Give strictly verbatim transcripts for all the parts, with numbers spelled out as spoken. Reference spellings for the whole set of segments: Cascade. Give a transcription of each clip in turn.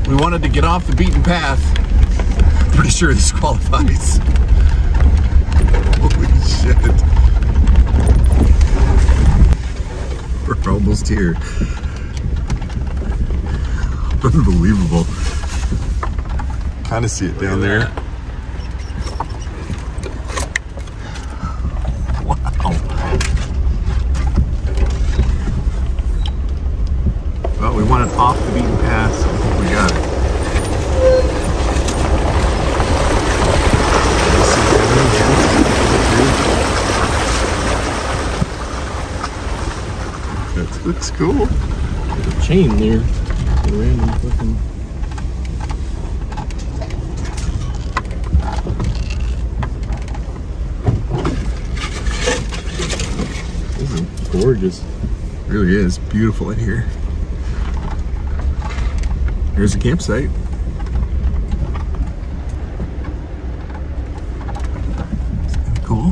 up. We wanted to get off the beaten path. I'm pretty sure this qualifies. Holy shit. We're almost here. Unbelievable. Kind of see it down there. Wow. Well, we wanted off the beaten path, so I think we got it. That looks cool. There's a chain there. A random fucking. Gorgeous. It really is beautiful in here. Here's a campsite. Cool.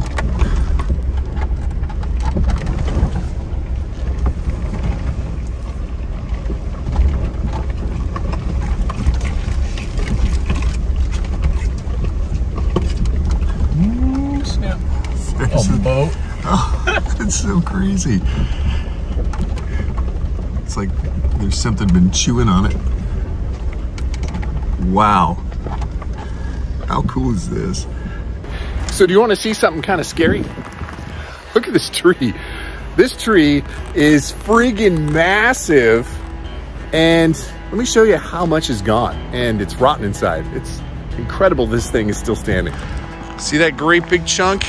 Ooh, snap. There's a boat. Oh, it's so crazy. It's like there's something been chewing on it. Wow. How cool is this? So do you want to see something kind of scary? Look at this tree. This tree is friggin' massive. And let me show you how much is gone. And it's rotten inside. It's incredible this thing is still standing. See that great big chunk?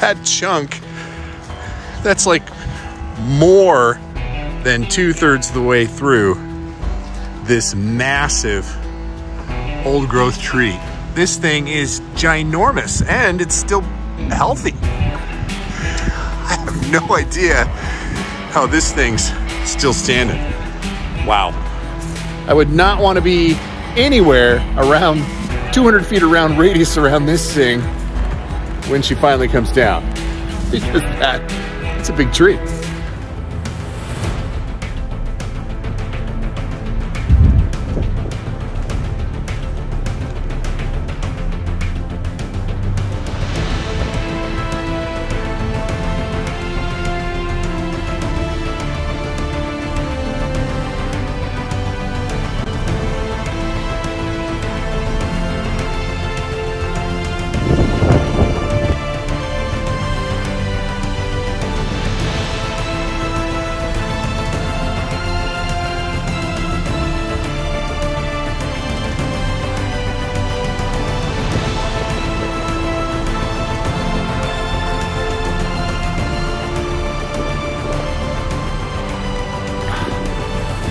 That chunk, that's like more than two thirds of the way through this massive old growth tree. This thing is ginormous and it's still healthy. I have no idea how this thing's still standing. Wow. I would not want to be anywhere around two hundred feet around radius around this thing when she finally comes down, because that, it's a big tree.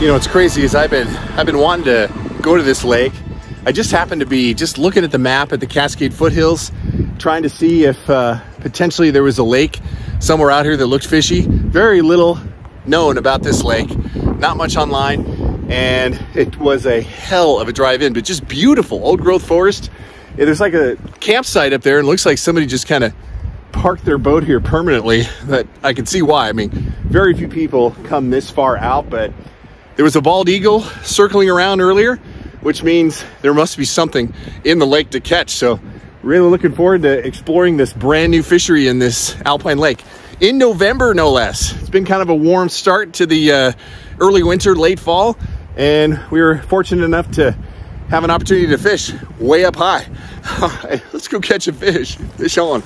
You know, what's crazy is I've been, I've been wanting to go to this lake. I just happened to be just looking at the map at the Cascade foothills, trying to see if uh, potentially there was a lake somewhere out here that looked fishy. Very little known about this lake, not much online, and it was a hell of a drive in, but just beautiful old growth forest. Yeah, there's like a campsite up there and it looks like somebody just kind of parked their boat here permanently, but I can see why. I mean, very few people come this far out, but there was a bald eagle circling around earlier, which means there must be something in the lake to catch. So really looking forward to exploring this brand new fishery in this Alpine Lake in November, no less. It's been kind of a warm start to the uh, early winter, late fall, and we were fortunate enough to have an opportunity to fish way up high. All right, let's go catch a fish. Fish on.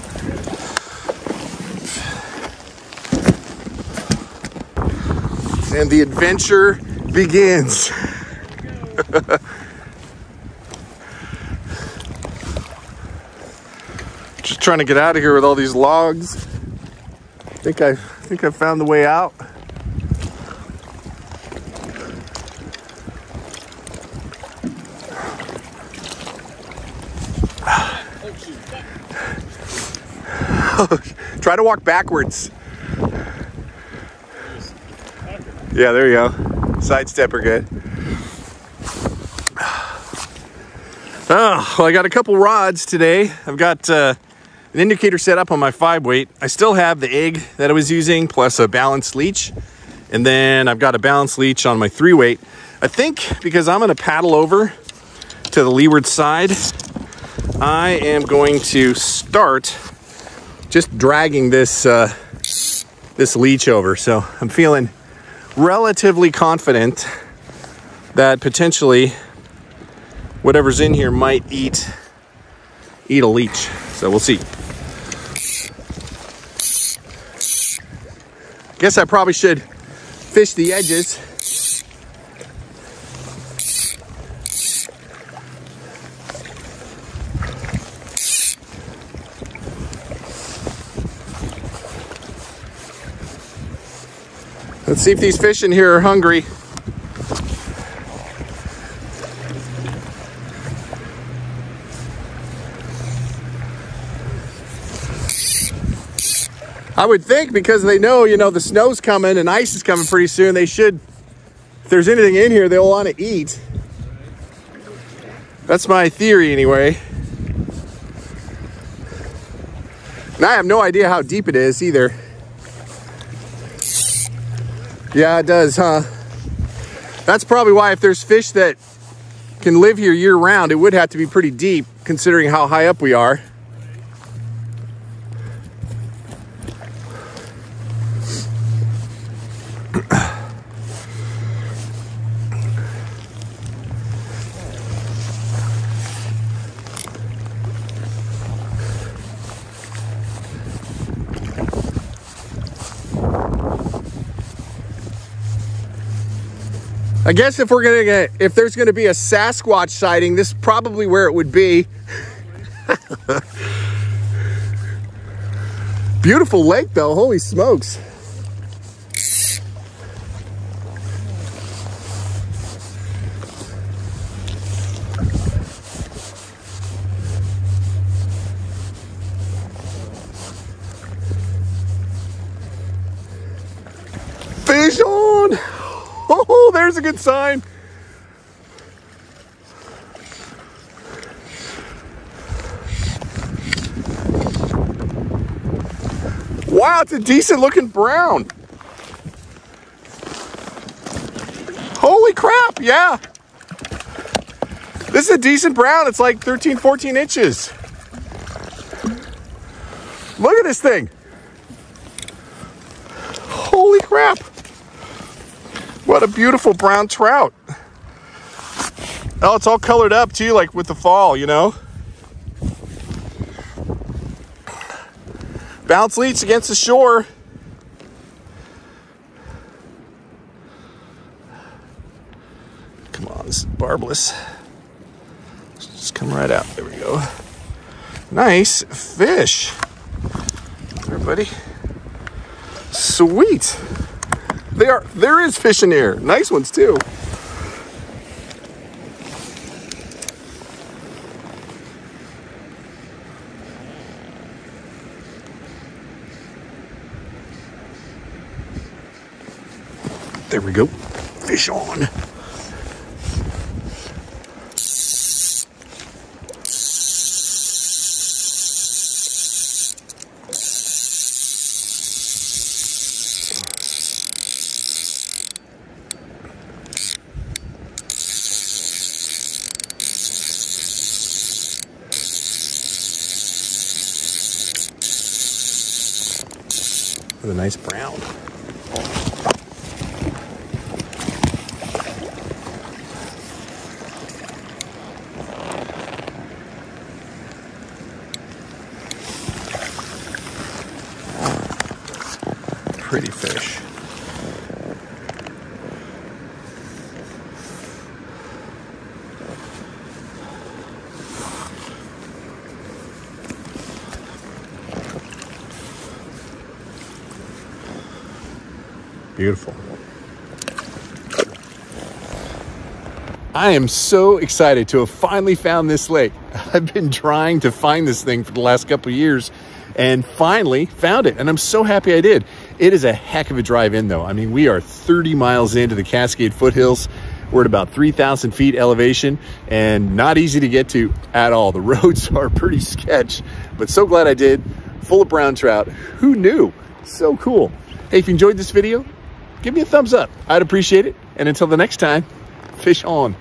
And the adventure begins. Just trying to get out of here with all these logs. I think I, I think I found the way out. Try to walk backwards. Yeah, there you go. Sidestep are good. Oh, well, I got a couple rods today. I've got uh, an indicator set up on my five weight. I still have the egg that I was using, plus a balanced leech. And then I've got a balance leech on my three weight. I think because I'm gonna paddle over to the leeward side, I am going to start just dragging this, uh, this leech over. So I'm feeling relatively confident that potentially whatever's in here might eat, eat a leech. So we'll see. Guess I probably should fish the edges. Let's see if these fish in here are hungry. I would think, because they know, you know, the snow's coming and ice is coming pretty soon, they should, if there's anything in here, they'll want to eat. That's my theory anyway. And I have no idea how deep it is either. Yeah, it does, huh? That's probably why, if there's fish that can live here year round, it would have to be pretty deep considering how high up we are. I guess if we're gonna get, if there's gonna be a Sasquatch sighting, this is probably where it would be. Beautiful lake though, holy smokes. Fish on! Oh, there's a good sign. Wow, it's a decent looking brown. Holy crap, yeah. This is a decent brown. It's like thirteen, fourteen inches. Look at this thing. Holy crap. What a beautiful brown trout. Oh, it's all colored up too, like with the fall, you know? Bounce leech against the shore. Come on, this is barbless. Let's just come right out. There we go. Nice fish. There, buddy. Sweet. They are, there is fish in here. Nice ones too. There we go. Fish on. With a nice brown. Pretty fish. Beautiful. I am so excited to have finally found this lake. I've been trying to find this thing for the last couple of years and finally found it. And I'm so happy I did. It is a heck of a drive in though. I mean, we are thirty miles into the Cascade foothills. We're at about three thousand feet elevation and not easy to get to at all. The roads are pretty sketch, but so glad I did. Full of brown trout. Who knew? So cool. Hey, if you enjoyed this video, give me a thumbs up. I'd appreciate it. And until the next time, fish on.